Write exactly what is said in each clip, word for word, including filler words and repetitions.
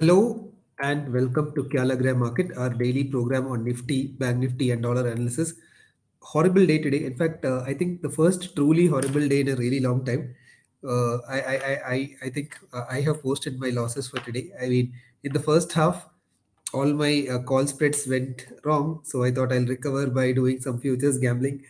Hello and welcome to Kalyanagare Market, our daily program on Nifty, Bank Nifty and dollar analysis. Horrible day today. In fact, uh, I think the first truly horrible day in a really long time. Uh, I, I, I, I think uh, I have posted my losses for today. I mean, in the first half, all my uh, call spreads went wrong. So I thought I'll recover by doing some futures gambling.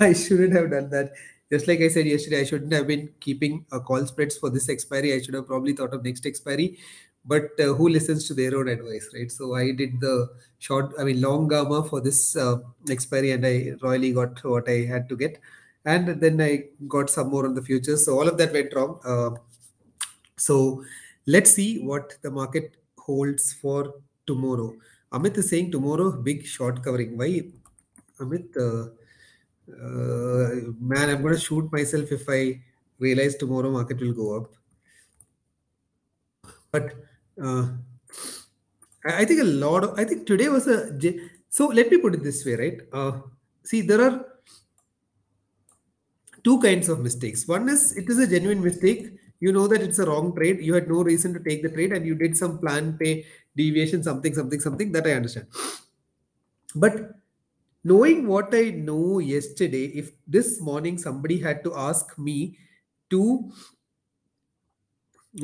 I shouldn't have done that. Just like I said yesterday, I shouldn't have been keeping uh, call spreads for this expiry. I should have probably thought of next expiry. But uh, who listens to their own advice, right? So I did the short, I mean, long gamma for this uh, expiry and I royally got what I had to get. And then I got some more on the futures. So all of that went wrong. Uh, so let's see what the market holds for tomorrow. Amit is saying tomorrow, big short covering. Why, Amit? Uh, uh, man, I'm going to shoot myself if I realize tomorrow market will go up. But uh, I think a lot of, I think today was a, so let me put it this way, right? Uh, see, there are two kinds of mistakes. One is, it is a genuine mistake. You know that it's a wrong trade. You had no reason to take the trade and you did some plan, pay, deviation, something, something, something that I understand. But knowing what I know yesterday, if this morning somebody had to ask me to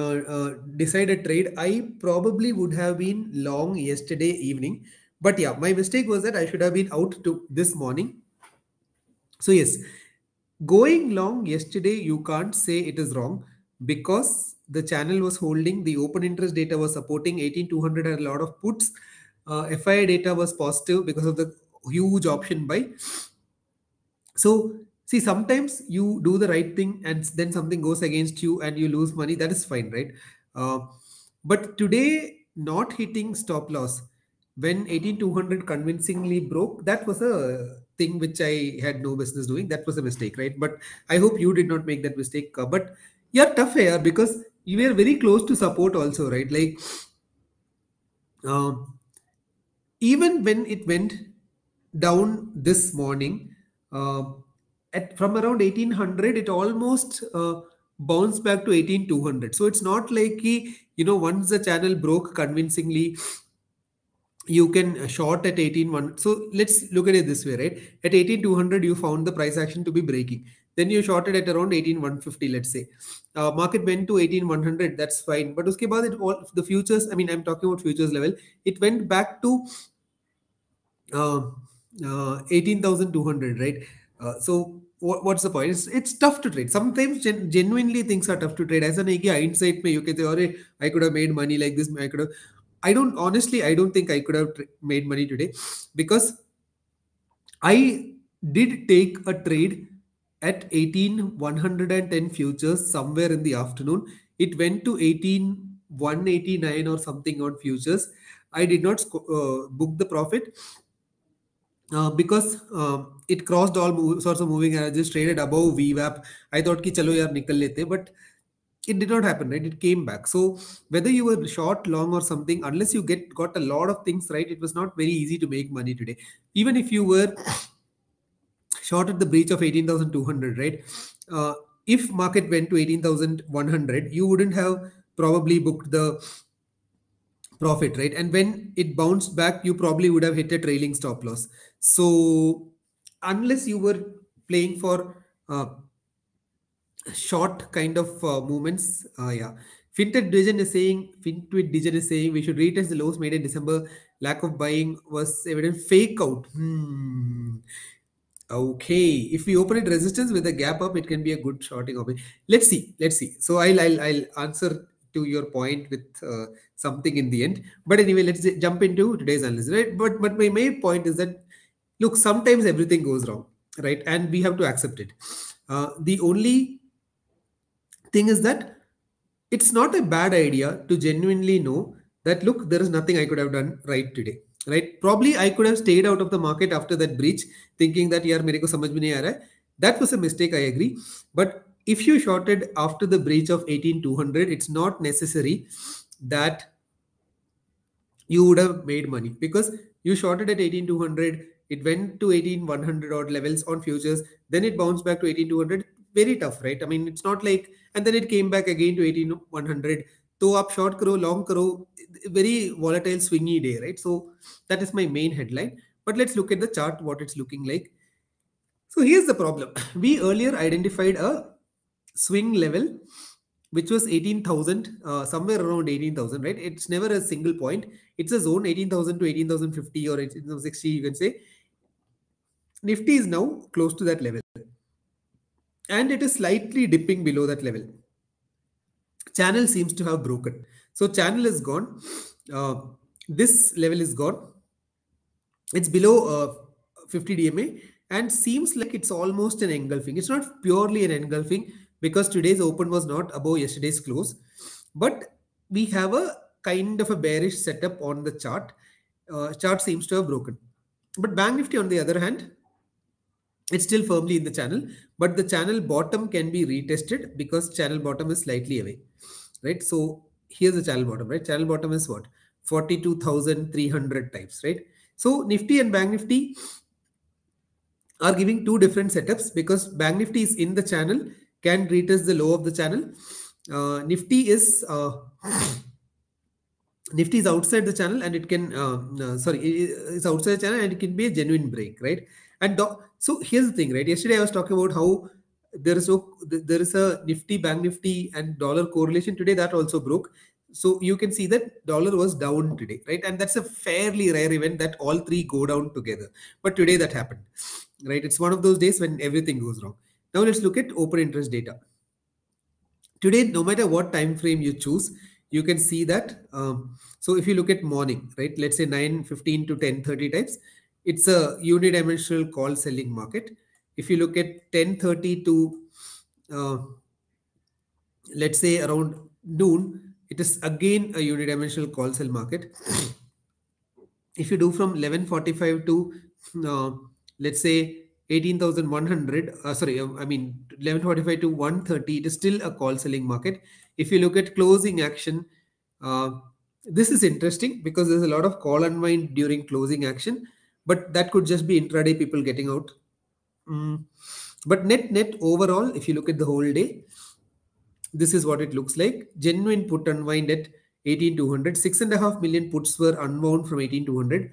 Uh, uh, decide a trade, I probably would have been long yesterday evening. But yeah, my mistake was that I should have been out to this morning. So yes, going long yesterday, you can't say it is wrong because the channel was holding, the open interest data was supporting eighteen two hundred and a lot of puts. Uh, F I I data was positive because of the huge option buy. So see, sometimes you do the right thing and then something goes against you and you lose money. That is fine, right? Uh, but today, not hitting stop loss when eighteen two hundred convincingly broke, that was a thing which I had no business doing. That was a mistake, right? But I hope you did not make that mistake. Uh, but yeah, tough here because you were very close to support also, right? Like uh, even when it went down this morning, uh, At, from around eighteen hundred, it almost uh, bounced back to eighteen two hundred. So it's not like, you know, once the channel broke convincingly, you can short at eighteen one. So let's look at it this way, right? At eighteen two hundred, you found the price action to be breaking. Then you shorted at around eighteen one fifty, let's say. Uh, market went to eighteen one hundred, that's fine. But uske baad it all, the futures, I mean, I'm talking about futures level, it went back to uh, uh, eighteen thousand two hundred, right? Uh, so what, what's the point? It's, it's tough to trade. Sometimes gen genuinely things are tough to trade. As an hindsight, you can say, "Arey, I could have made money like this. I could have." I don't honestly. I don't think I could have made money today because I did take a trade at eighteen one ten futures somewhere in the afternoon. It went to eighteen one eighty-nine or something on futures. I did not uh, book the profit. Uh, because uh, it crossed all move, sorts of moving averages, traded above V WAP. I thought ki chalo yaar nikal lete, but it did not happen, right? It came back. So whether you were short, long or something, unless you get got a lot of things right, it was not very easy to make money today. Even if you were short at the breach of eighteen thousand two hundred, right? Uh, if market went to eighteen thousand one hundred, you wouldn't have probably booked the profit, right? And when it bounced back, you probably would have hit a trailing stop loss. So unless you were playing for uh, short kind of uh, movements, uh, yeah. Fintech Division is saying, Fintwit Division is saying, we should retest the lows made in December. Lack of buying was evident. Fake out. Hmm. Okay. If we open it resistance with a gap up, it can be a good shorting option. Let's see. Let's see. So I'll I'll I'll answer to your point with uh, something in the end. But anyway, let's jump into today's analysis, right? But, but my main point is that, look, sometimes everything goes wrong, right? And we have to accept it. Uh, the only thing is that it's not a bad idea to genuinely know that, look, there is nothing I could have done right today, right? Probably I could have stayed out of the market after that breach, thinking that, yaar, mere ko samajh mein nahi aa raha hai. That was a mistake, I agree. But if you shorted after the breach of eighteen two hundred, it's not necessary that you would have made money because you shorted at eighteen two hundred, it went to eighteen one hundred odd levels on futures, then it bounced back to eighteen two hundred. Very tough, right? I mean, it's not like, and then it came back again to eighteen one hundred. तो आप short करो long करो, very volatile swingy day, right? So that is my main headline. But let's look at the chart, what it's looking like. So here's the problem. We earlier identified a swing level, which was eighteen thousand, uh, somewhere around eighteen thousand, right? It's never a single point. It's a zone, eighteen thousand to eighteen thousand fifty or eighteen thousand sixty, you can say. Nifty is now close to that level. And it is slightly dipping below that level. Channel seems to have broken. So channel is gone. Uh, this level is gone. It's below uh, fifty D M A and seems like it's almost an engulfing. It's not purely an engulfing because today's open was not above yesterday's close. But we have a kind of a bearish setup on the chart. Uh, chart seems to have broken. But Bank Nifty, on the other hand, it's still firmly in the channel. But the channel bottom can be retested because channel bottom is slightly away. Right? So here's the channel bottom, right? Channel bottom is what? forty-two thousand three hundred types, right? So Nifty and Bank Nifty are giving two different setups because Bank Nifty is in the channel, can retest the low of the channel. Uh, Nifty is uh, Nifty is outside the channel and it can uh, uh, sorry it's outside the channel and it can be a genuine break, right? And the, so here's the thing, right? Yesterday I was talking about how there is a there is a Nifty Bank Nifty and dollar correlation. Today that also broke. So you can see that dollar was down today, right? And that's a fairly rare event that all three go down together. But today that happened, right? It's one of those days when everything goes wrong. Now let's look at open interest data. Today, no matter what time frame you choose, you can see that. Um, so if you look at morning, right? Let's say nine fifteen to ten thirty types. It's a unidimensional call selling market. If you look at ten thirty to, uh, let's say around noon, it is again a unidimensional call sell market. If you do from eleven forty-five to uh, let's say eighteen thousand one hundred, uh, sorry, I mean eleven forty-five to one thirty, it is still a call selling market. If you look at closing action, uh, this is interesting because there's a lot of call unwind during closing action, but that could just be intraday people getting out. Mm. But net net overall, if you look at the whole day, this is what it looks like. Genuine put unwind at eighteen thousand two hundred. Six and a half million puts were unwound from eighteen thousand two hundred.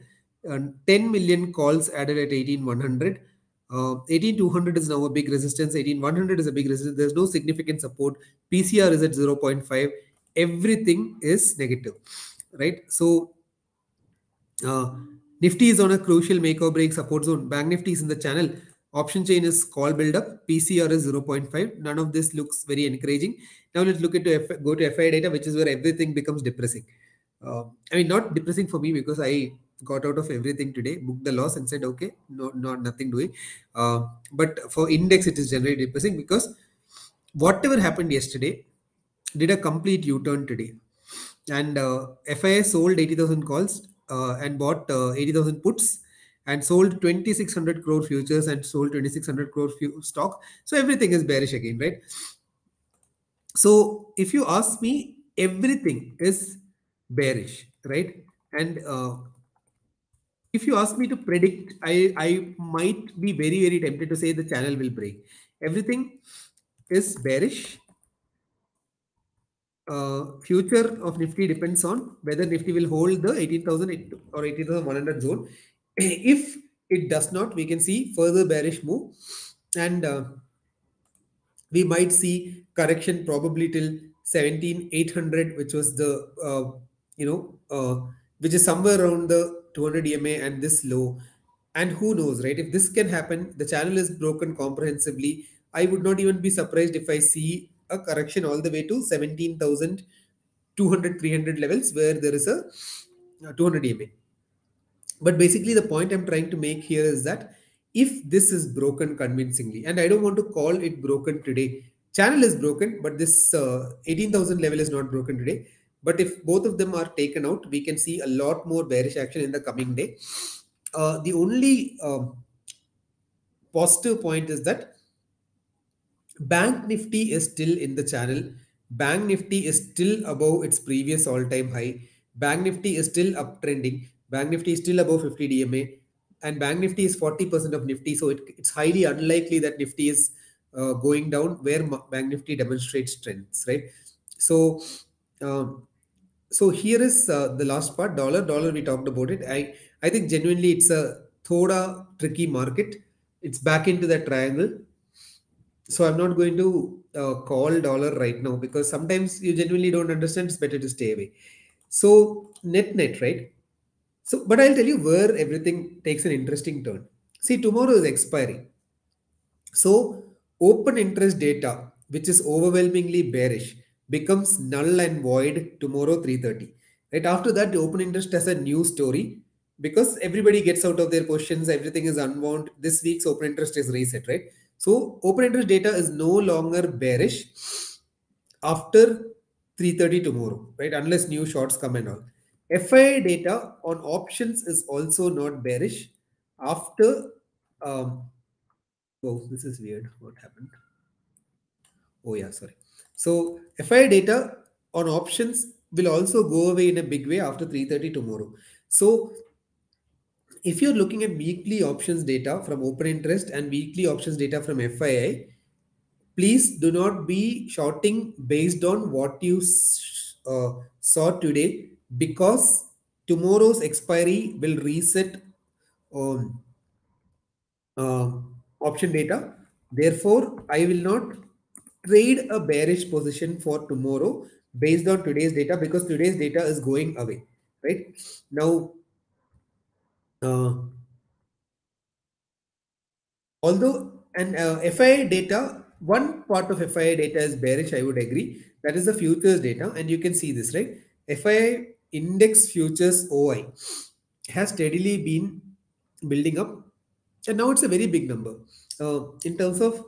And ten million calls added at eighteen thousand one hundred. Uh, eighteen thousand two hundred is now a big resistance. eighteen thousand one hundred is a big resistance. There's no significant support. P C R is at zero point five. Everything is negative, right? So uh, Nifty is on a crucial make or break support zone. Bank Nifty is in the channel. Option chain is call buildup. P C R is zero point five. None of this looks very encouraging. Now let's look at to F go to F I I data, which is where everything becomes depressing. Uh, I mean, not depressing for me because I got out of everything today, booked the loss and said, okay, no, not nothing doing. Uh, but for index, it is generally depressing because whatever happened yesterday did a complete U-turn today. And uh, F I I sold eighty thousand calls uh, and bought uh, eighty thousand puts. And sold twenty-six hundred crore futures and sold twenty-six hundred crore stock. So everything is bearish again, right? So if you ask me, everything is bearish, right? And uh, if you ask me to predict, I, I might be very, very tempted to say the channel will break. Everything is bearish. Uh, future of Nifty depends on whether Nifty will hold the eighteen thousand or eighteen thousand one hundred zone. If it does not, we can see further bearish move and uh, we might see correction probably till seventeen thousand eight hundred, which was the, uh, you know, uh, which is somewhere around the two hundred E M A and this low. And who knows, right? If this can happen, the channel is broken comprehensively. I would not even be surprised if I see a correction all the way to seventeen thousand two hundred, three hundred levels where there is a two hundred E M A. But basically the point I'm trying to make here is that if this is broken convincingly, and I don't want to call it broken today, channel is broken, but this uh, eighteen thousand level is not broken today. But if both of them are taken out, we can see a lot more bearish action in the coming day. Uh, the only um, positive point is that Bank Nifty is still in the channel. Bank Nifty is still above its previous all-time high. Bank Nifty is still uptrending. Bank Nifty is still above fifty D M A and Bank Nifty is forty percent of Nifty. So it, it's highly unlikely that Nifty is uh, going down where Bank Nifty demonstrates strengths, right? So Um, so here is uh, the last part, dollar. Dollar, we talked about it. I, I think genuinely it's a thoda tricky market. It's back into that triangle. So I'm not going to uh, call dollar right now, because sometimes you genuinely don't understand. It's better to stay away. So net net, right? So, but I'll tell you where everything takes an interesting turn. See, tomorrow is expiry. So open interest data, which is overwhelmingly bearish, becomes null and void tomorrow three thirty. Right after that, the open interest has a new story, because everybody gets out of their positions. Everything is unwound. This week's open interest is reset, right? So open interest data is no longer bearish after three thirty tomorrow, right? Unless new shorts come and all. F I I data on options is also not bearish after. Um, oh, this is weird. What happened? Oh yeah, sorry. So F I I data on options will also go away in a big way after three thirty tomorrow. So if you're looking at weekly options data from open interest and weekly options data from F I I, please do not be shorting based on what you uh, saw today, because tomorrow's expiry will reset um, uh, option data. Therefore, I will not trade a bearish position for tomorrow based on today's data, because today's data is going away. Right now, uh, although and uh, F I I data, one part of F I I data is bearish, I would agree. That is the futures data, and you can see this, right? F I I index futures O I has steadily been building up, and now it's a very big number uh, in terms of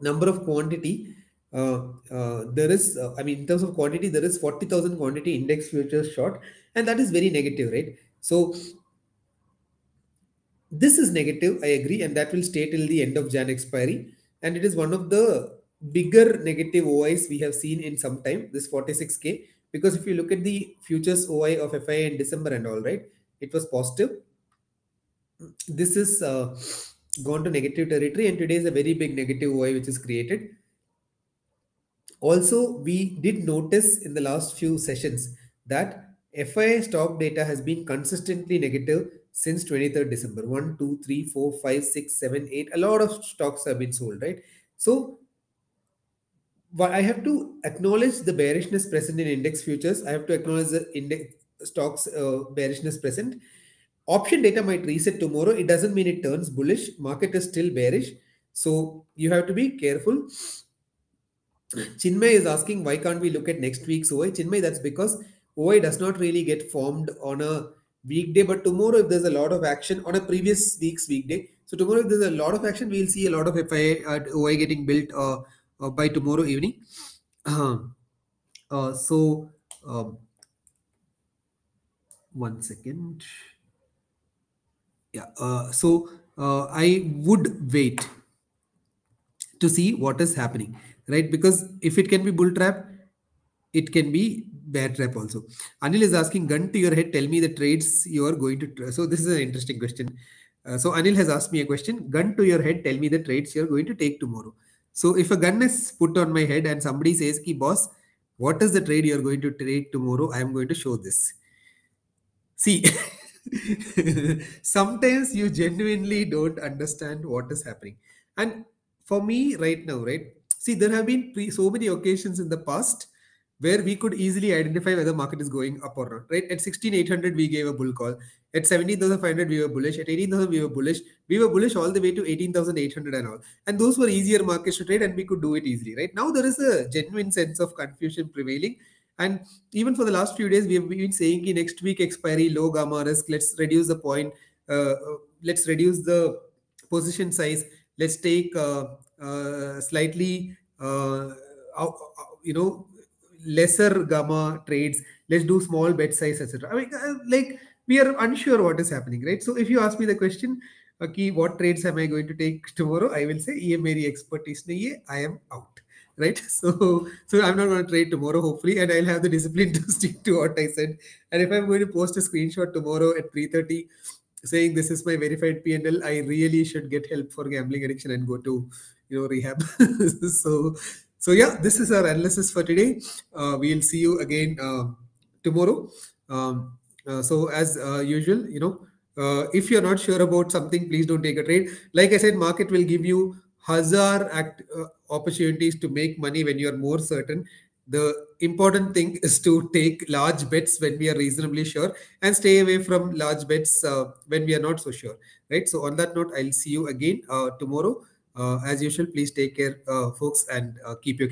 number of quantity. Uh, uh, there is, uh, I mean, in terms of quantity, there is forty thousand quantity index futures short, and that is very negative, right? So this is negative, I agree, and that will stay till the end of Jan expiry. And it is one of the bigger negative O Is we have seen in some time, this forty-six K, because if you look at the futures O I of F I I in December and all, right, it was positive. This is uh, gone to negative territory, and today is a very big negative O I which is created. Also, we did notice in the last few sessions that F I I stock data has been consistently negative since twenty-third December. one, two, three, four, five, six, seven, eight. A lot of stocks have been sold, right? So I have to acknowledge the bearishness present in index futures. I have to acknowledge the index stocks uh, bearishness present. Option data might reset tomorrow. It doesn't mean it turns bullish. Market is still bearish. So you have to be careful. Chinmay is asking, why can't we look at next week's O I? Chinmay, that's because O I does not really get formed on a weekday, but tomorrow if there's a lot of action on a previous week's weekday, so tomorrow if there's a lot of action, we'll see a lot of F I I at O I getting built uh, uh, by tomorrow evening. Uh, uh, so, um, one second. Yeah, uh, so uh, I would wait to see what is happening. Right, because if it can be bull trap, it can be bear trap also. Anil is asking, gun to your head, tell me the trades you are going to. So this is an interesting question. Uh, so Anil has asked me a question. Gun to your head, tell me the trades you are going to take tomorrow. So if a gun is put on my head and somebody says, "Ki boss, what is the trade you are going to trade tomorrow?" I am going to show this. See, sometimes you genuinely don't understand what is happening. And for me, right now, right. See, there have been pre so many occasions in the past where we could easily identify whether market is going up or not, right? At sixteen thousand eight hundred, we gave a bull call. At seventeen thousand five hundred, we were bullish. At eighteen thousand, we were bullish. We were bullish all the way to eighteen thousand eight hundred and all. And those were easier markets to trade, and we could do it easily, right? Now there is a genuine sense of confusion prevailing. And even for the last few days, we have been saying, next week expiry, low gamma risk, let's reduce the point, uh, let's reduce the position size, let's take... Uh, Uh, slightly, uh, uh, you know, lesser gamma trades. Let's do small bet size, et cetera. I mean, uh, like we are unsure what is happening, right? So if you ask me the question, okay, what trades am I going to take tomorrow? I will say, "Ye meri expertise nahi hai, I am out," right? So, so I'm not going to trade tomorrow, hopefully, and I'll have the discipline to stick to what I said. And if I'm going to post a screenshot tomorrow at three thirty, saying this is my verified P and L, I really should get help for gambling addiction and go to, you know, rehab. so So yeah, this is our analysis for today. Uh, we'll see you again uh, tomorrow. Um, uh, so as uh, usual, you know, uh, if you're not sure about something, please don't take a trade. Like I said, market will give you hazard act uh, opportunities to make money when you're more certain. The important thing is to take large bets when we are reasonably sure and stay away from large bets uh, when we are not so sure, right? So on that note, I'll see you again uh, tomorrow. Uh, as usual, please take care, uh, folks, and uh, keep your